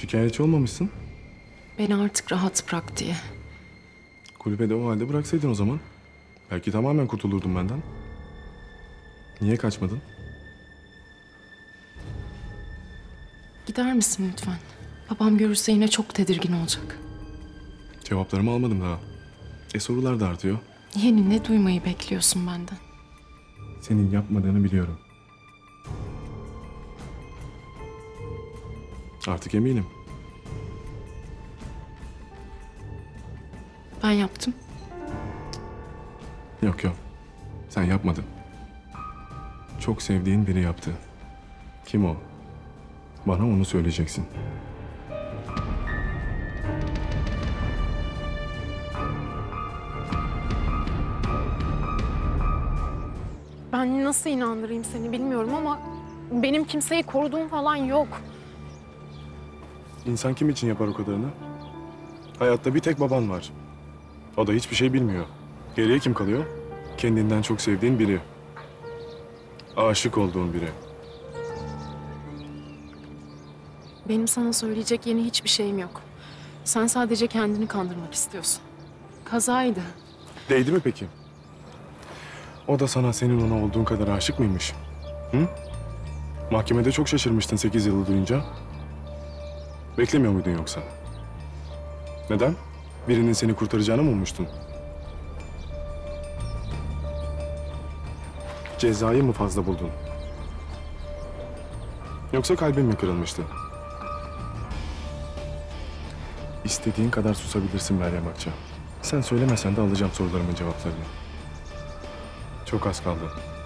Şikayetçi olmamışsın. Beni artık rahat bırak diye. Kulübede o halde bıraksaydın o zaman. Belki tamamen kurtulurdun benden. Niye kaçmadın? Gider misin lütfen? Babam görürse yine çok tedirgin olacak. Cevaplarımı almadım daha. Sorular da artıyor. Yeni ne duymayı bekliyorsun benden? Senin yapmadığını biliyorum. Artık eminim. Ben yaptım. Yok yok. Sen yapmadın. Çok sevdiğin biri yaptı. Kim o? Bana onu söyleyeceksin. Ben nasıl inandırayım seni bilmiyorum ama benim kimseyi koruduğum falan yok. İnsan kim için yapar o kadarını? Hayatta bir tek baban var. O da hiçbir şey bilmiyor. Geriye kim kalıyor? Kendinden çok sevdiğin biri. Aşık olduğun biri. Benim sana söyleyecek yeni hiçbir şeyim yok. Sen sadece kendini kandırmak istiyorsun. Kazaydı. Değdi mi peki? O da sana senin ona olduğun kadar aşık mıymış? Hı? Mahkemede çok şaşırmıştın 8 yılı duyunca. Beklemiyor muydun yoksa? Neden? Birinin seni kurtaracağını mı ummuştun? Cezayı mı fazla buldun? Yoksa kalbin mi kırılmıştı? İstediğin kadar susabilirsin Meryem Akça. Sen söylemesen de alacağım sorularımın cevaplarını. Çok az kaldı.